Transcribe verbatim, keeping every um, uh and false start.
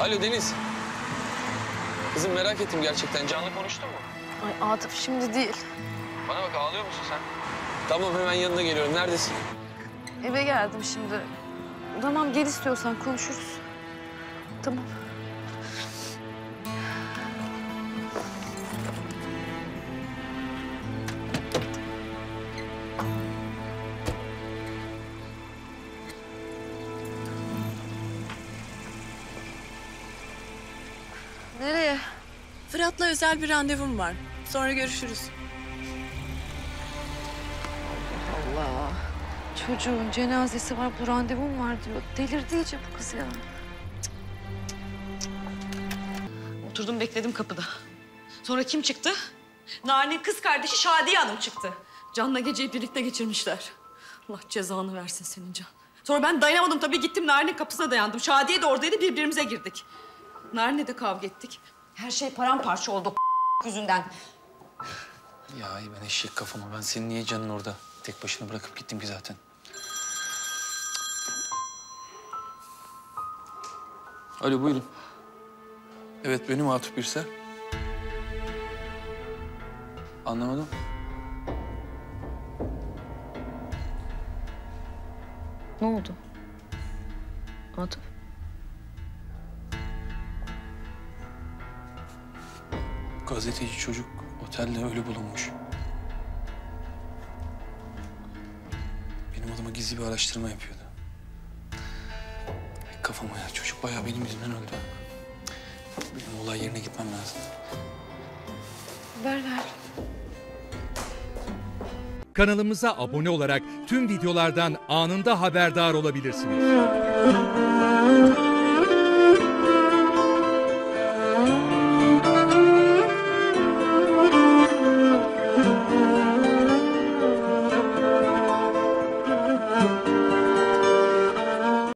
Alo Deniz. Kızım merak ettim gerçekten. Canlı konuştun mu? Ay Atıf şimdi değil. Bana bak ağlıyor musun sen? Tamam hemen yanına geliyorum. Neredesin? Eve geldim şimdi. Tamam gel istiyorsan konuşuruz. Tamam. Nereye? Fırat'la özel bir randevum var. Sonra görüşürüz. Allah Allah. Çocuğun cenazesi var, bu randevum var diyor. Delirdi iyice bu kız ya. Cık, cık, cık. Oturdum bekledim kapıda. Sonra kim çıktı? Narin'in kız kardeşi Şadiye Hanım çıktı. Can'la geceyi birlikte geçirmişler. Allah cezanı versin senin Can. Sonra ben dayanamadım tabii, gittim Narin'in kapısına dayandım. Şadiye de oradaydı, birbirimize girdik. Narin'le de kavga ettik. Her şey paramparça oldu yüzünden. Ya ben eşek kafama. Ben senin niye canın orada? Tek başına bırakıp gittim ki zaten. Alo buyurun. Evet benim Atıf Birsel. Anlamadım. Ne oldu? Atıf? Gazeteci çocuk otelde ölü bulunmuş. Benim adıma gizli bir araştırma yapıyordu. Kafama ya, çocuk bayağı benim yüzümden öldü. Benim olay yerine gitmem lazım. Haber ver. Kanalımıza abone olarak tüm videolardan anında haberdar olabilirsiniz.